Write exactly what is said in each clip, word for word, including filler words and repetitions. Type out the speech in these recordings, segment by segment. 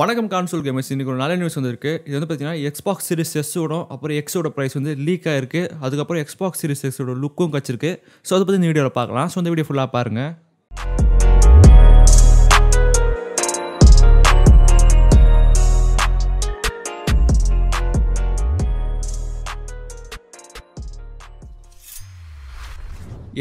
வணக்கம் console gamers, இன்னைக்கு ஒரு நல்ல நியூஸ் வந்திருக்கு. இது வந்து பார்த்தீங்கன்னா Xbox Series S ஓட அப்புறம் X ஓட ப்ரைஸ் வந்து லீக் ஆயிருக்கு. அதுக்கப்புறம் Xbox Series X ஓட லுக்கும் கச்சிருக்கு. ஸோ அதை பற்றி இந்த வீடியோவில் பார்க்கலாம். ஸோ இந்த வீடியோ ஃபுல்லாக பாருங்கள்.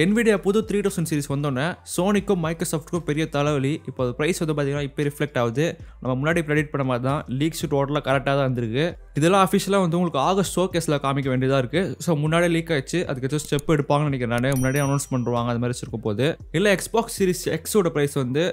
Nvidia புது three thousand சீரிஸ் வந்தோடனே சோனிக்கும் மைக்ரோசாஃப்ட்டுக்கும் பெரிய தலைவலி. இப்போ அது ப்ரைஸ் வந்து பார்த்தீங்கன்னா இப்போ ரிஃப்ளெக்ட் ஆகுது. நம்ம முன்னாடி ப்ரெடிக்ட் பண்ண மாதிரி தான் லீக்ஸ் டோட்டலாக கரெக்டாக தான் இருந்திருக்கு. இதெல்லாம் ஆஃபீஷியலாக வந்து உங்களுக்கு ஆகஸ்ட் ஷோ கேஸில் காமிக்க வேண்டியதாக இருக்குது. ஸோ முன்னாடியே லீக் ஆயிடுச்சு, அதுக்கு ஏதோ ஸ்டெப் எடுப்பாங்கன்னு நினைக்கிறேன். நான் முன்னாடியே அனௌன்ஸ் பண்ணுவாங்க, அது மாதிரி இருக்கும் போது இல்லை. Xbox Series X ஓட ப்ரைஸ் வந்து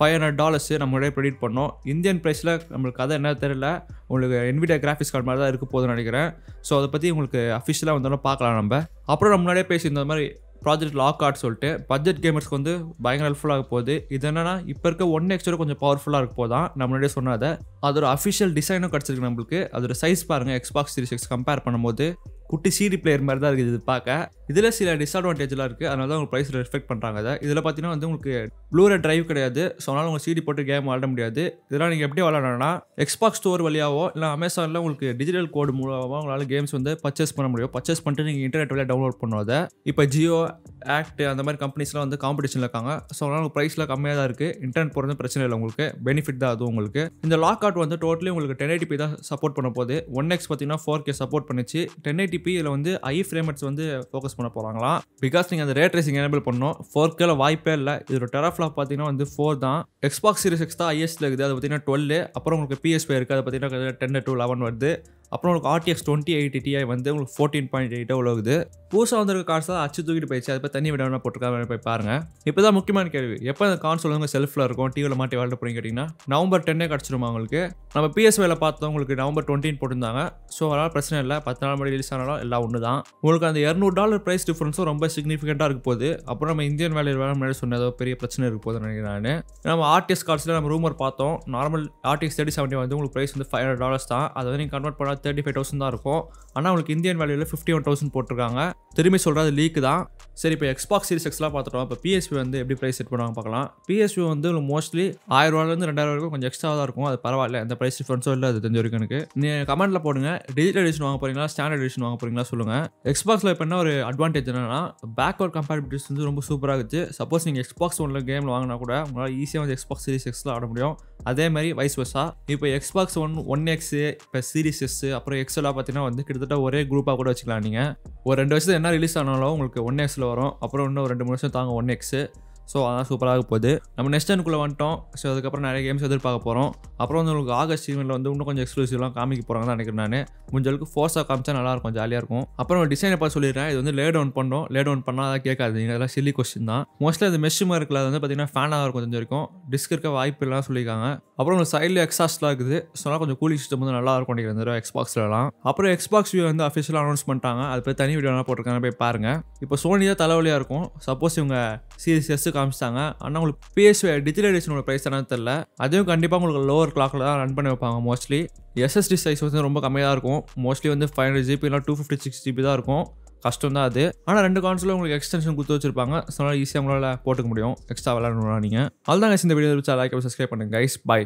ஃபைவ் ஹண்ட்ரட் டாலர்ஸு நம்ம முன்னாடியே ப்ரெடிக்ட் பண்ணோம். இந்தியன் ப்ரைஸில் நம்மளுக்கு அதை என்ன தெரியல, உங்களுக்கு Nvidia கிராஃபிக்ஸ் கார்டு மாதிரி தான் இருக்க போதுன்னு நினைக்கிறேன். ஸோ அதை பற்றி உங்களுக்கு அஃபிஷியலாக வந்தோம்னா பார்க்கலாம் நம்ம. அப்புறம் நம்ம முன்னாடியே பேசியிருந்த மாதிரி Project Lockhart சொல்லிட்டு பட்ஜெட் கேமர்ஸ்க்கு வந்து பயங்கர ஹெல்ப்ஃபுல்லாக போகுது. இது என்னன்னா இப்போ இருக்க ஒன் எக்ஸோட கொஞ்சம் பவர்ஃபுல்லாக இருக்க போதான். நம்ம முன்னாடியே சொன்னாத அதோட அஃபிஷியல் டிசைனும் கிடச்சிருக்கு நம்மளுக்கு. அதோட சைஸ் பாருங்கள், Xbox Series X கம்பேர் பண்ணும்போது குட்டி சிடி பிளேயர் மாதிரி தான் இருக்குது இது பார்க்க. இதில் சில டிஸ்அட்வான்டேஜ்லாம் இருக்குது, அதனால தான் உங்களுக்கு ப்ரைஸில் ரெஃபெக்ட் பண்ணுறாங்க. அதை இதில் பார்த்தீங்கன்னா வந்து உங்களுக்கு ப்ளூரே டிரைவ் கிடையாது. ஸோ அதனால் உங்களுக்கு சிடி போட்டு கேம் விளாட முடியாது. இதெல்லாம் நீங்கள் எப்படி விளாடணும்னா எக்ஸ்பாக்ஸ் ஸ்டோர் வழியாவோ இல்லை அமேசானில் உங்களுக்கு டிஜிட்டல் கோடு மூலமாக உங்களால் கேம்ஸ் வந்து பர்ச்சேஸ் பண்ண முடியும். பர்ச்சேஸ் பண்ணிட்டு நீங்கள் இன்டர்நெட் வழியாக டவுன்லோட் பண்ணுவதை இப்போ ஜியோ ஆக்ட் அந்த மாதிரி கம்பெனிஸ்லாம் வந்து காம்படிஷனில் இருக்காங்க. ஸோ அதனால் உங்களுக்கு ப்ரைஸ்லாம் கம்மியாக தான் இருக்குது. இன்டர்நெட் போகிறது பிரச்சனை இல்லை, உங்களுக்கு பெனிஃபிட் தான். அது உங்களுக்கு இந்த லாக் அவுட் வந்து டோட்டலி உங்களுக்கு ten eighty p தான் சப்போர்ட் பண்ண போது. ஒன் எக்ஸ் பார்த்தீங்கன்னா ஃபோர் கே சப்போர்ட் பண்ணிச்சு. ten eighty p இதில் வந்து ஐ ஃப்ரேமட்ஸ் வந்து ஃபோக்கஸ் பண்ண போகிறாங்களாம். பிகாஸ் நீங்கள் அந்த ரேட் ரேசிங் எனேபிள் பண்ணணும். ஃபோர் கேல வாய்ப்பே இல்லை. இதோட டெராஃப்ளாப் பார்த்தீங்கன்னா வந்து ஃபோர் தான். Xbox Series X தான் ஐஎஸ்டில் இருக்குது, அது பார்த்தீங்கன்னா டுவெல். அப்புறம் உங்களுக்கு P S five இருக்குது, அது பார்த்தீங்கன்னா டென் டு லெவன் வருது. அப்புறம் உங்களுக்கு R T X twenty eighty T I வந்து உங்களுக்கு ஃபோர்டீன் பாயிண்ட் எயிட்டோ உலகுது. புதுசாக வந்திருக்க கார்ட்ஸ் தான் அச்சு தூக்கிட்டு போயிடுச்சு. அது போய் தண்ணி விடாமல் போட்டிருக்காங்க, போய் பாருங்கள். இப்போ தான் முக்கியமான கேள்வி, எப்போ அந்த கான்சோல் வந்து செல்ஃபில் இருக்கும், டிவியில் மாட்டி விளையாட போகிறீங்க கேட்டிங்கன்னா நவம்பர் டென்னே கிடச்சிருமா உங்களுக்கு. நம்ம P S five பார்த்தோம் உங்களுக்கு நவம்பர் டுவெண்ட்டின்னு போட்டிருந்தாங்க. ஸோ அதனால் பிரச்சனை இல்லை, பத்து நாள் மணி ரிலீஸ் ஆனாலும் எல்லாம் ஒன்று தான். உங்களுக்கு அந்த இரநூறு டாலர் ப்ரைஸ் டிஃப்ரென்ஸும் ரொம்ப சிக்னிஃபிகண்ட்டாக இருக்க போகுது. அப்புறம் நம்ம இந்தியன் வேலையில் வேலை முன்னாடி சொன்ன ஏதோ பெரிய பிரச்சனை இருக்க போதுன்னு நினைக்கிறேன். நம்ம R T X கார்ட்ஸில் நம்ம ரூமர் பார்த்தோம். Normal R T X thirty seventy வந்து உங்களுக்கு ப்ரைஸ் வந்து ஃபைவ் ஹண்ட்ரட் டாலர்ஸ் தான். அதை வந்து நீங்கள் கன்வெர்ட் பண்ணால் தேர்ட்டி ஃபைவ் தௌசண்ட் தான் இருக்கும். ஆனால் உங்களுக்கு இந்தியன் வேலையில் ஃபிஃப்டி ஒன் தௌசண்ட் போட்டிருக்காங்க. திரும்பி சொல்கிறது லீக் தான். சரி, இப்போ Xbox Series Xலாம் பார்த்துட்டோம். இப்போ P S five வந்து எப்படி ப்ரைஸ் செட் பண்ணுவாங்க பார்க்கலாம். P S five வந்து மோஸ்ட்லி ஆயிரம் ரூபாயிலேருந்து ரெண்டாயிரம் வரைக்கும் கொஞ்சம் எக்ஸ்ட்ரா தான் இருக்கும். அது பரவாயில்ல, அந்த ப்ரைஸ் டிஃபரன்ஸோ இல்லை. அது தெரிஞ்ச வரைக்கும் எனக்கு நீங்கள் கமெண்ட்டில் போடுங்க, டிஜிட்டல் எடிஷன் வாங்க போகிறீங்களா ஸ்டாண்டர்ட் எடிஷன் வாங்க போகிறீங்களா சொல்லுங்கள். Xboxல இப்போ என்ன ஒரு அட்வான்டேஜ் என்னன்னா பேக்வர்ட் கம்பேட்டிபிலிட்டிஸ் வந்து ரொம்ப சூப்பராக இருக்குது. சப்போஸ் நீங்கள் Xbox ஒன்ல கேமில் வாங்கினா கூட உங்களால் ஈஸியாக வந்து Xbox Series Xல ஆட முடியும். அதே மாதிரி வைஸ் வர்ஸா இப்போ Xbox ஒன் ஒன் எக்ஸு இப்போ சீரிஸ் எஸ் அப்புறம் எக்ஸ்எல்லாம் பார்த்தீங்கன்னா வந்து கிட்டத்தட்ட ஒரே குரூப்பாக கூட வச்சுக்கலாம். நீங்கள் ஒரு ரெண்டு வருஷத்துக்கு என்ன ரிலீஸ் ஆனாலும் உங்களுக்கு ஒன் எக்ஸில் வரும். அப்புறம் இன்னும் ரெண்டு மூணு வருஷம் தாங்க ஒன் எக்ஸு. ஸோ அதான் சூப்பராக போகுது. நம்ம நெக்ஸ்ட் டென்னுக்குள்ளே வந்துட்டோம். ஸோ அதுக்கப்புறம் நிறைய கேம்ஸ் எதிர்பார்க்க போகிறோம். அப்புறம் வந்து உங்களுக்கு ஆகஸ்ட் ஈவெண்ட்டில் வந்து இன்னும் கொஞ்சம் எக்ஸ்க்ளூசிவ்லாம் காமிக்க போகிறாங்கன்னு நினைக்கிறேன் நான். முடிஞ்சளவுக்கு ஃபோர்ஸாக காமிச்சா நல்லாயிருக்கும், ஜாலியாக இருக்கும். அப்புறம் ஒரு டிசைனை பார்த்து சொல்லிடுறேன், இது வந்து லே டவுன் பண்ணோம். லே டவுன் பண்ணால் அதை கேட்காதீங்க, அதெல்லாம் சில்லி கொஸ்டின் தான். மோஸ்ட்லி அது மெஷ்ஷுமாக இருக்குல்ல, அது வந்து பார்த்தீங்கன்னா ஃபேனாக இருக்கும். கொஞ்சம் வரைக்கும் டிஸ்க் இருக்க வாய்ப்பு இல்லைலாம் சொல்லியிருக்காங்க. அப்புறம் உங்களுக்கு சைடில் எக்ஸாஸ்ட்லாம் இருக்குது. ஸோ கொஞ்சம் கூலிங் சிஸ்டம் வந்து நல்லா இருக்கும் நினைக்கிறேன் Xboxலாம். அப்புறம் Xbox வியூ வந்து அஃபிஷியலாக அனௌன்ஸ் பண்ணிட்டாங்க. அது போய் தனி வீடியோலாம் போட்டிருக்காங்க, போய் பாருங்கள். இப்போ சோனி தான் தலைவலியாக இருக்கும். சப்போஸ் இவங்க சீரிஸ் எஸ் காமிச்சிட்டாங்க, ஆனால் உங்களுக்கு P S five டிஜிட்டல் எடிஷனோட ப்ரைஸ் என்னன்னு தெரியல. அதுவும் கண்டிப்பாக உங்களுக்கு லோவர் கிளாக்கில் தான் ரன் பண்ணி வைப்பாங்க. Mostly S S D size வந்து ரொம்ப கம்மியாக இருக்கும். மோஸ்ட்லி வந்து ஃபைவ் ஹண்ட்ரட் ஜிபி இல்லை டூ ஃபிஃப்டி சிக்ஸ் ஜிபி தான் இருக்கும். கஷ்டம் தான் அது. ஆனால் ரெண்டு கான்சோலில் உங்களுக்கு எக்ஸ்டென்ஷன் கொடுத்து வச்சிருப்பாங்க. ஸோ அதனால் ஈஸியாக உங்களால் போட்டுக்க முடியும், எக்ஸ்ட்ரா விளையாடணும்னா நீங்கள். அதுதான் இந்த வீடியோ லைக் சப்ஸ்கிரைப் பண்ணுங்கள் கைஸ். பை.